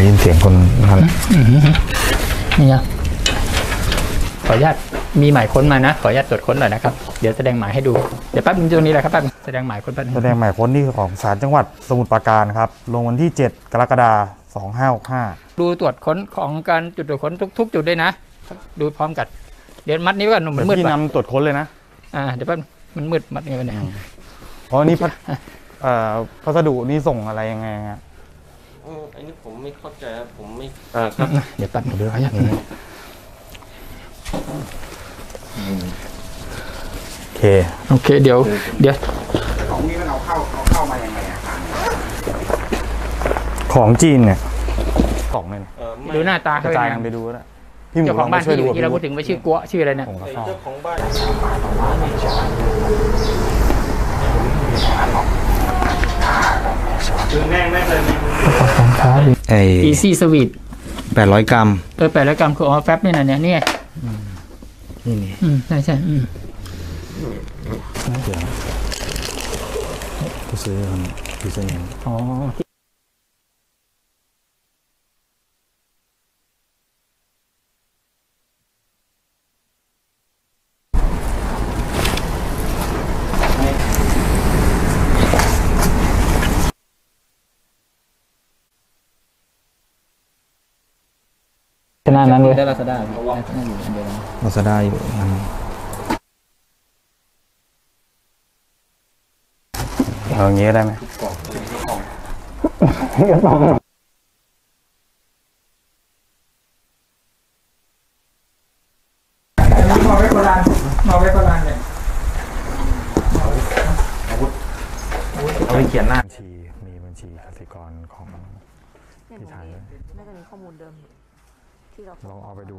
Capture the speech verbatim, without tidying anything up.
ได้ยินเสียงคนนั่นแหละนี่นะขออนุญาตมีหมายค้นมานะขออนุญาตตรวจค้นหน่อยนะครับเดี๋ยวแสดงหมายให้ดูเดี๋ยวแป๊บนึงตรงนี้แหละครับแป๊บแสดงหมายค้นแป๊บนึงแสดงหมายค้นนี่ของศาลจังหวัดสมุทรปราการครับลงวันที่เจ็ดกรกฎาคมสองห้าหกห้าดูตรวจค้นของการจุดตรวจค้นทุกๆจุดด้วยนะดูพร้อมกันเดี๋ยวมัดนี้ก่อนหนุ่มมันมืดพี่นำตรวจค้นเลยนะอ่าเดี๋ยวแป๊บมันมืดมัดไงวะเนี่ยเพราะนี่พัสดุนี่ส่งอะไรยังไงฮะอันนี้ผมไม่เข้าใจผมไม่เดี๋ยวตัดหนูด้วยครับโอเคโอเคเดี๋ยวเดี๋ยวของนี้มันเอาเข้าเอาเข้ามายังไงอ่ะของจีนเนี่ยกล่องเนี่ยดูหน้าตาเขาไปดูนะพี่หมูของบ้านที่อยู่ที่เราพูดถึงไม่ชื่อกัวชื่ออะไรเนี่ยเจ้าของบ้านอีซี่สวีทแปดร้อยกรัมเออแปดร้อยกรัมคือออฟแฟบนี่นะเนี่ยนี่นี่นี่ใช่ใช่กูซื้อกูซื้ออ๋อนั่นนั่นเลยได้ลาซาด้าอยู่ลาซาด้าอยู่เอาอย่างนี้ได้ไหมเอาไว้โบราณเอาไว้โบราณเลยเอาไว้เขียนหน้าบัญชีมีบัญชีกสิกรของที่ไทยน่าจะมีข้อมูลเดิมลองเอาไปดู